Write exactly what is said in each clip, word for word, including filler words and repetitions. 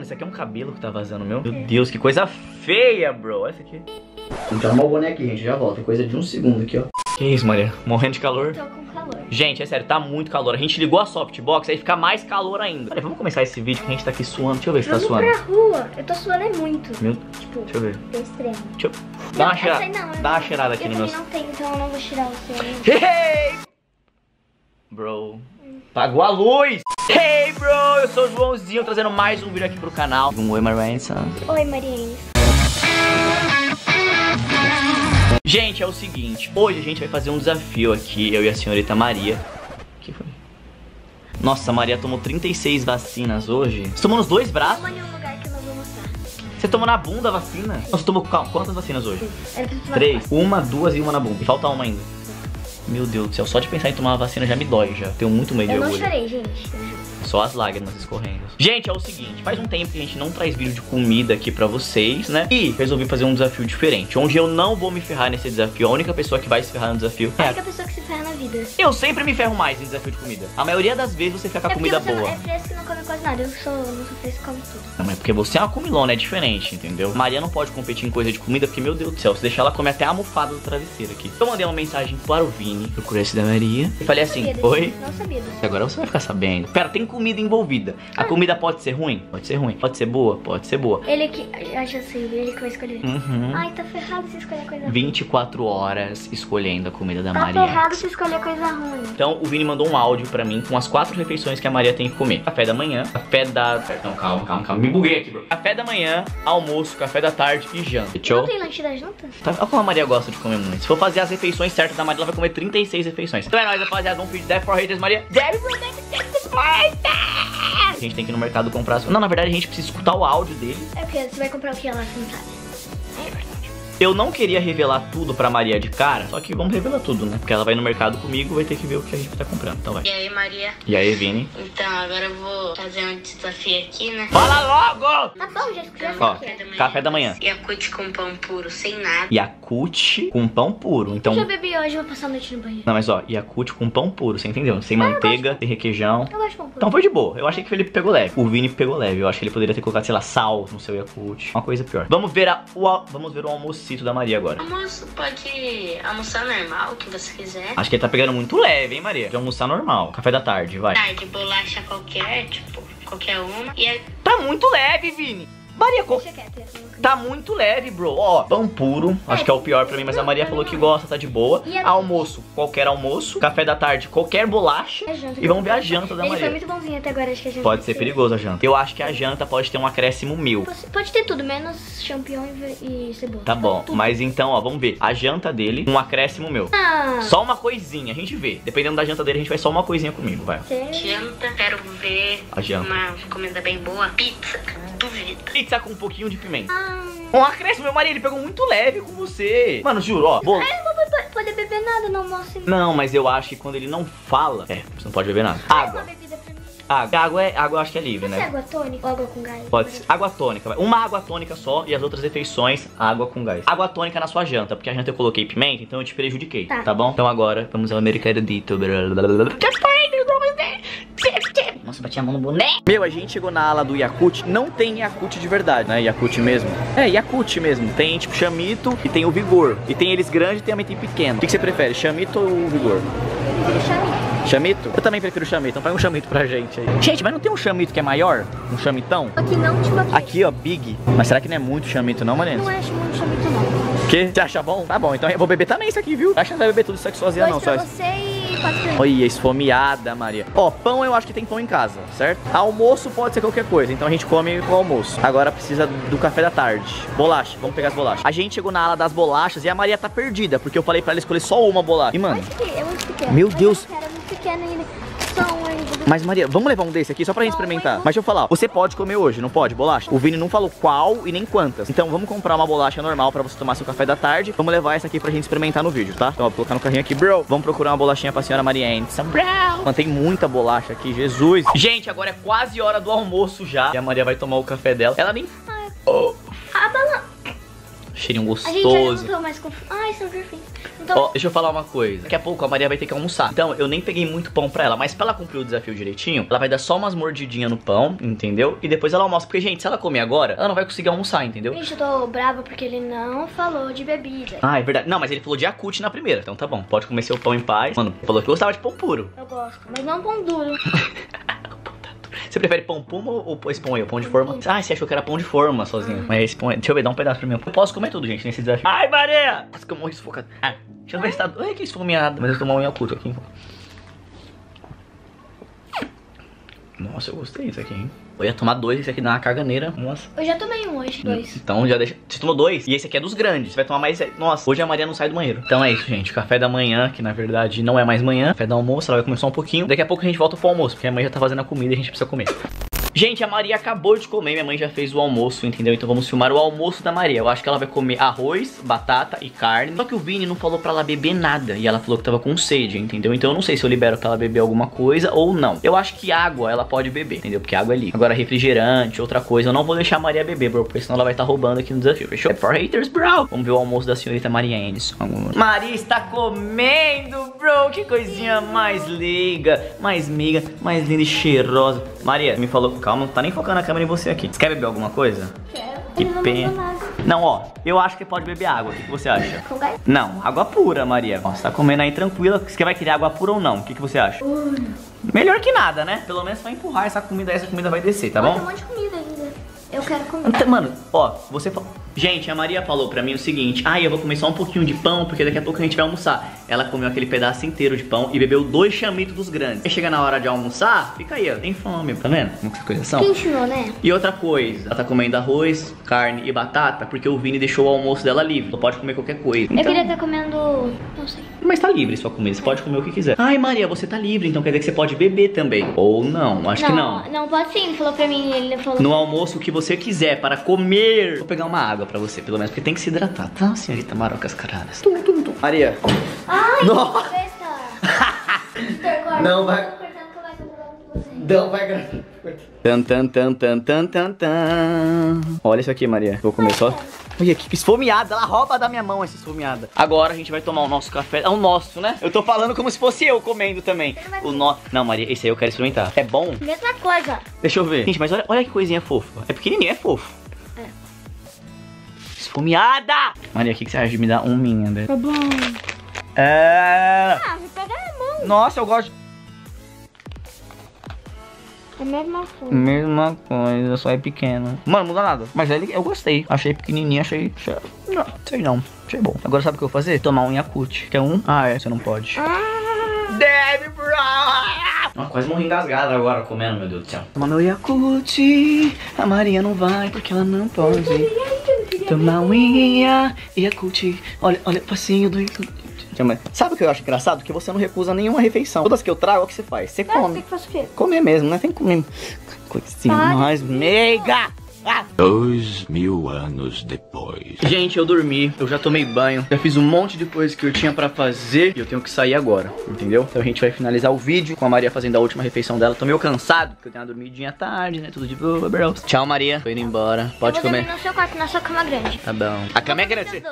Mano, isso aqui é um cabelo que tá vazando, meu. Meu Deus, que coisa feia, bro. Essa aqui. Vou arrumar o boné aqui, gente. Já volto. Coisa de um segundo aqui, ó. Que isso, Maria? Morrendo de calor? Tô com calor. Gente, é sério, tá muito calor. A gente ligou a softbox, aí fica mais calor ainda. Olha, vamos começar esse vídeo que a gente tá aqui suando. Deixa eu ver se tá suando. Eu tô pra rua. Eu tô suando é muito. Meu... Tipo, deixa eu ver. Tô extremo. Deixa eu... Não, dá uma cheirada. Não, dá uma cheirada aqui no meu... Eu não tenho, então eu não vou tirar o seu. Hey! Bro... Pagou a luz! Hey, bro! Eu sou o Joãozinho, trazendo mais um vídeo aqui pro canal. Um oi, Maria. Oi, Maria. Gente, é o seguinte, hoje a gente vai fazer um desafio aqui, eu e a senhorita Maria. O que foi? Nossa, a Maria tomou trinta e seis vacinas hoje. Você tomou nos dois braços? Toma em um lugar que eu não vou mostrar. Você tomou na bunda a vacina? Você tomou quantas vacinas hoje? Três. Uma, duas e uma na bunda. E falta uma ainda. Meu Deus do céu, só de pensar em tomar uma vacina já me dói, já. Tenho muito medo de orgulho. Eu não chorei, gente. Só as lágrimas escorrendo. Gente, é o seguinte, faz um tempo que a gente não traz vídeo de comida aqui pra vocês, né? E resolvi fazer um desafio diferente, onde eu não vou me ferrar nesse desafio. A única pessoa que vai se ferrar no desafio é... A única pessoa que se ferra na vida. Eu sempre me ferro mais em desafio de comida. A maioria das vezes você fica com a comida boa. É fresco que não come quase nada. Eu sou, eu não sou fresco, como tudo. Não, mas porque você é uma comilona, é diferente, entendeu? Maria não pode competir em coisa de comida, porque, meu Deus do céu, se deixar ela comer até a almofada do travesseiro aqui. Eu mandei uma mensagem para o Vini, procurei esse da Maria. E falei assim, oi? Não sabia. Agora você vai ficar sabendo. Pera, tem comida comida envolvida. A ah. comida pode ser ruim? Pode ser ruim. Pode ser boa? Pode ser boa. Ele que... Eu já sei, ele que vai escolher. Uhum. Ai, tá ferrado se escolher coisa ruim. vinte e quatro horas escolhendo a comida da tá Maria. Tá ferrado se escolher coisa ruim. Então, o Vini mandou um áudio pra mim com as quatro refeições que a Maria tem que comer. Café da manhã, café da... Não, calma, calma, calma. Me buguei aqui, bro. Café da manhã, almoço, café da tarde e janta. Não tem lanche da janta? Tá... Olha como a Maria gosta de comer muito. Se for fazer as refeições certas da Maria, ela vai comer trinta e seis refeições. Então é nóis, rapaziada. Um vídeo de for haters, Maria. A gente tem que ir no mercado comprar as... Não, na verdade a gente precisa escutar o áudio dele. É porque você vai comprar o que ela não sabe. É verdade. Eu não queria revelar tudo pra Maria de cara, só que vamos revelar tudo, né? Porque ela vai no mercado comigo, vai ter que ver o que a gente tá comprando. Então vai. E aí, Maria? E aí, Vini? Então, agora eu vou fazer um desafio aqui, né? Fala logo! Tá bom, já escutei. Ó, café da manhã. Café da manhã. Yakult com pão puro, sem nada. Yakult com pão puro, então... Eu já bebi hoje, vou passar a noite no banheiro. Não, mas ó, Yakult com pão puro, você entendeu? Sem ah, manteiga, sem requeijão. Eu gosto de pão puro. Então foi de boa. Eu achei que o Felipe pegou leve. O Vini pegou leve. Eu acho que ele poderia ter colocado, sei lá, sal no seu Yakult. Uma coisa pior. Vamos ver a... o al... Vamos ver o almoço da Maria agora. Almoço pode almoçar normal, o que você quiser. Acho que ele tá pegando muito leve, hein, Maria? De almoçar normal. Café da tarde, vai. Tarde, bolacha qualquer, tipo, qualquer uma. E é... Tá muito leve, Vini. Maria, co... tá muito leve, bro. Ó, pão puro, acho que é o pior pra mim, mas a Maria falou que gosta, tá de boa. Almoço, qualquer almoço. Café da tarde, qualquer bolacha. E vamos ver a janta da Maria. Ele foi muito bonzinho até agora, acho que a janta... Pode ser perigoso a janta. Eu acho que a janta pode ter um acréscimo mil. Pode ter tudo, menos champignon e cebola. Tá bom, mas então, ó, vamos ver. A janta dele, um acréscimo meu. Só uma coisinha, a gente vê. Dependendo da janta dele, a gente vai só uma coisinha comigo, vai. Janta, quero ver uma comida bem boa. Pizza, duvido. Pizza com um pouquinho de pimenta. Um acréscimo, meu marido, ele pegou muito leve com você. Mano, juro, ó. Bol... Eu não vou poder beber nada no almoço. Não, mas eu acho que quando ele não fala... É, você não pode beber nada. Água. Água. Água, é, água eu acho que é livre, né? Pode ser água tônica ou água com gás? Pode ser. Água tônica, vai. Uma água tônica só e as outras refeições, água com gás. Água tônica na sua janta, porque a janta eu coloquei pimenta, então eu te prejudiquei, tá, tá bom? Então agora, vamos ao americanito. Nossa, bati a mão no boneco. Meu, a gente chegou na ala do Yakult. Não tem Yakult de verdade, né? Yakult mesmo. É, Yakult mesmo. Tem tipo Chamyto e tem o Vigor. E tem eles grandes e tem a mente pequena. O que, que você prefere, Chamyto ou Vigor? Chamyto. Chamyto? Eu também prefiro Chamyto. Então pega um Chamyto pra gente aí. Gente, mas não tem um Chamyto que é maior? Um Chamytão? Aqui não, tipo aqui. Aqui, ó, Big. Mas será que não é muito Chamyto não, Maria? Não acho muito Chamyto não. O quê? Você acha bom? Tá bom, então eu vou beber também isso aqui, viu? Acha que vai beber tudo isso aqui sozinha não, só isso. Olha, esfomeada, Maria. Ó, pão eu acho que tem pão em casa, certo? Almoço pode ser qualquer coisa, então a gente come o almoço. Agora precisa do café da tarde. Bolacha, vamos pegar as bolachas. A gente chegou na ala das bolachas e a Maria tá perdida, porque eu falei pra ela escolher só uma bolacha. E, mano... É muito pequeno. Meu Deus. Mas, cara, é muito pequeno ainda. Mas, Maria, vamos levar um desse aqui só pra gente experimentar. Mas deixa eu falar, você pode comer hoje, não pode, bolacha? O Vini não falou qual e nem quantas. Então vamos comprar uma bolacha normal pra você tomar seu café da tarde. Vamos levar essa aqui pra gente experimentar no vídeo, tá? Então vou colocar no carrinho aqui, bro. Vamos procurar uma bolachinha pra senhora Maria. Mano, tem muita bolacha aqui, Jesus. Gente, agora é quase hora do almoço já. E a Maria vai tomar o café dela. Ela nem... Oh. cheirinho gostoso. A gente mais conf... Ai, são perfeitos. Então... Ó, deixa eu falar uma coisa. Daqui a pouco a Maria vai ter que almoçar. Então, eu nem peguei muito pão pra ela, mas pra ela cumprir o desafio direitinho, ela vai dar só umas mordidinhas no pão, entendeu? E depois ela almoça. Porque, gente, se ela comer agora, ela não vai conseguir almoçar, entendeu? Gente, eu tô brava porque ele não falou de bebida. Ah, é verdade. Não, mas ele falou de Yakult na primeira. Então tá bom, pode comer seu pão em paz. Mano, falou que gostava de pão puro. Eu gosto, mas não pão duro. Você prefere pão puma ou esse pão aí? Pão de forma? Ah, você achou que era pão de forma sozinho. Mas esse pão é... Deixa eu ver, dá um pedaço pra mim. Eu posso comer tudo, gente, nesse desafio. Ai, Maria! Nossa, que eu morri sufocado. Ah, deixa eu ver se tá... Ai, que esfomeado. Mas eu vou tomar um Yakult aqui. Nossa, eu gostei disso aqui, hein? Eu ia tomar dois, esse aqui dá uma caganeira. Nossa. Eu já tomei um hoje, dois. Então já deixa. Você tomou dois? E esse aqui é dos grandes. Você vai tomar mais. Nossa, hoje a Maria não sai do banheiro. Então é isso, gente. Café da manhã, que na verdade não é mais manhã. Café da almoço, ela vai comer só um pouquinho. Daqui a pouco a gente volta pro almoço, porque a mãe já tá fazendo a comida e a gente precisa comer. Gente, a Maria acabou de comer, minha mãe já fez o almoço, entendeu? Então vamos filmar o almoço da Maria. Eu acho que ela vai comer arroz, batata e carne. Só que o Vini não falou pra ela beber nada. E ela falou que tava com sede, entendeu? Então eu não sei se eu libero pra ela beber alguma coisa ou não. Eu acho que água ela pode beber, entendeu? Porque água é líquida. Agora refrigerante, outra coisa, eu não vou deixar a Maria beber, bro. Porque senão ela vai estar roubando aqui no desafio, fechou? É for haters, bro. Vamos ver o almoço da senhorita Maria Ennis. Maria está comendo, bro. Que coisinha mais liga, mais miga, mais linda e cheirosa. Maria, me falou... Calma, não tá nem focando a câmera em você aqui. Você quer beber alguma coisa? Quero. Que pena. Não, ó, eu acho que pode beber água. O que, que você acha? Com gás? Não, água pura, Maria. Ó, você tá comendo aí tranquila. Você vai querer água pura ou não? O que, que você acha? Uh. Melhor que nada, né? Pelo menos vai empurrar essa comida, essa comida vai descer, tá bom? Tem um monte de comida ainda. Eu quero comer. Mano, ó, você... Gente, a Maria falou pra mim o seguinte: ah, eu vou comer só um pouquinho de pão, porque daqui a pouco a gente vai almoçar. Ela comeu aquele pedaço inteiro de pão e bebeu dois Chamyto dos grandes. Aí chega na hora de almoçar, fica aí, ó, tem fome, tá vendo? Muitas coisas são. Quem ensinou, né? E outra coisa, ela tá comendo arroz, carne e batata, porque o Vini deixou o almoço dela livre. Ela pode comer qualquer coisa. Então... Eu queria estar comendo... não sei. Mas tá livre sua comida, você pode comer o que quiser. Ai, Maria, você tá livre, então quer dizer que você pode beber também. Ou não, acho não, que não. Não, pode sim, ele falou pra mim, ele falou... No almoço, o que você quiser para comer. Vou pegar uma água pra você, pelo menos, porque tem que se hidratar, tá, senhorita Marocas Cararas? Tum, tum, tum. Maria! Ai, nossa! Não vai... Não vai gravar. Tan, tan, tan, tan, tan, tan, tan. Olha isso aqui, Maria. Vou comer só. Olha que esfomeada, ela rouba da minha mão essa esfomeada. Agora a gente vai tomar o nosso café. É o nosso, né? Eu tô falando como se fosse eu comendo também. O no... Não, Maria, esse aí eu quero experimentar. É bom? Mesma coisa. Deixa eu ver. Gente, mas olha, olha que coisinha fofa. É pequenininho, é fofo. Esfomeada! Maria, o que, que você acha de me dar um minha, né? Tá bom. É... Ah, vou pegar a mão. Nossa, eu gosto... É a mesma coisa. Mesma coisa, só é pequeno. Mano, não muda nada. Mas ele, eu gostei. Achei pequenininho, achei... Não, sei não. Achei bom. Agora sabe o que eu vou fazer? Tomar um Yakult. Quer um? Ah, é. Você não pode. Ah. Deve, bro! Nossa, quase morri engasgado agora comendo, meu Deus do céu. Toma meu Yakult. A Maria não vai porque ela não pode. Toma unha e a culti. Olha, olha, passinho do... Sabe o que eu acho engraçado? Que você não recusa nenhuma refeição. Todas que eu trago, é o que você faz? Você come. Tem que fazer o quê? Comer mesmo, né? Tem que comer. Coisinha mais meiga. Ah. Dois mil anos depois. Gente, eu dormi, eu já tomei banho, já fiz um monte de coisa que eu tinha pra fazer e eu tenho que sair agora, entendeu? Então a gente vai finalizar o vídeo com a Maria fazendo a última refeição dela. Tô meio cansado, porque eu tenho uma dormidinha à tarde, né? Tudo de boa, bro. Tchau, Maria. Tô indo embora. Pode eu vou comer. No seu quarto, na sua cama grande. Tá bom. A cama é grande.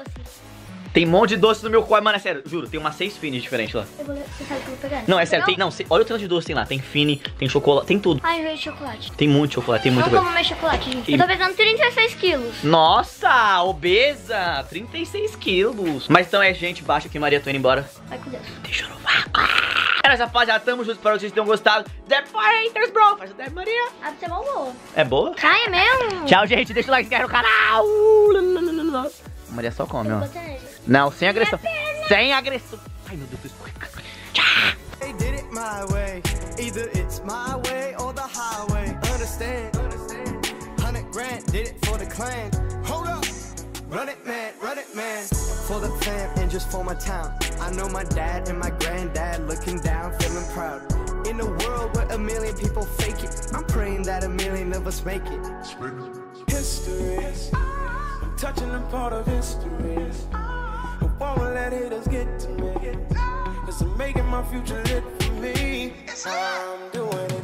Tem um monte de doce no meu quarto, mano, é sério, juro, tem umas seis finis diferentes lá. Eu vou, você sabe que eu vou pegar? Não, é sério, tem, não, olha o tanto de doce tem lá, tem fini, tem chocolate, tem tudo. Ai, eu vejo chocolate. Tem muito chocolate, tem muito. Eu como mais chocolate, gente, e... eu tô pesando trinta e seis quilos. Nossa, obesa, trinta e seis quilos. Mas então é, gente, baixa aqui, Maria, tô indo embora. Vai com Deus. Deixa eu louvar. É, rapaz, já tamo juntos, espero que vocês tenham gostado. The Haters, bro, faz até Maria. Ah, você é boa. É boa? Cai é mesmo. Tchau, gente, deixa o like, se inscreve no canal. Maria só come, ó. Não, sem agressão. Sem agressão. Ai, meu Deus. Touching a part of history. I won't let haters get to me. Cause I'm making my future lit for me. I'm doing it.